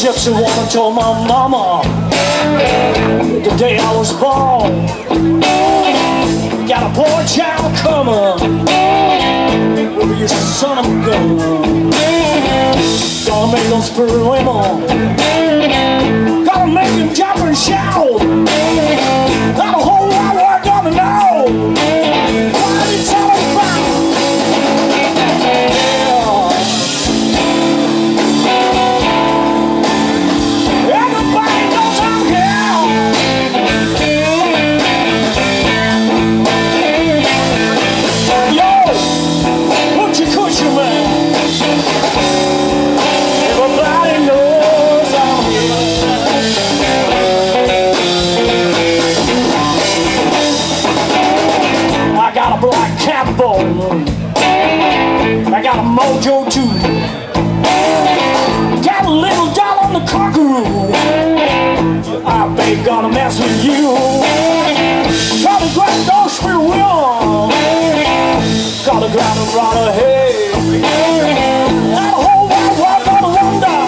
Gypsy woman told my mama the day I was born, got a poor child coming, will you son of a gun? Gonna make those pretty women, gonna make them jump and shout. Not a whole lot of work gonna know what it's all about. Yeah. Everybody knows I'm here. I got a mojo too. Got a little doll on the cockaroo. I ain't gonna mess with you. Gotta grab those free will. Gotta grab them right ahead. Not a whole wide world gonna wonder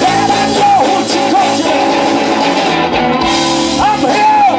that I know what you got to. I'm here.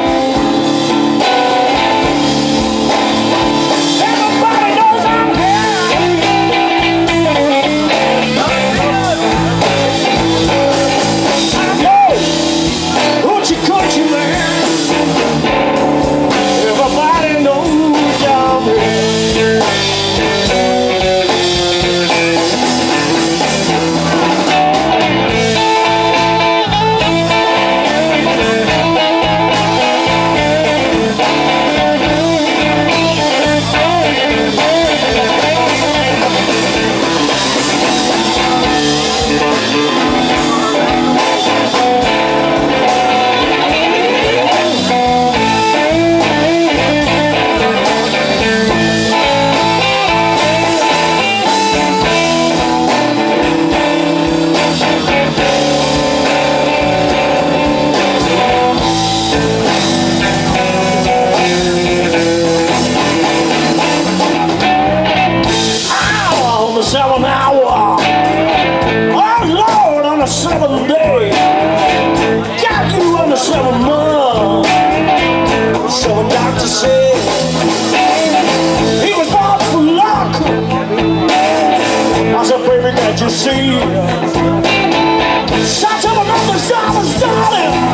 Such a mother's daughter's daughter.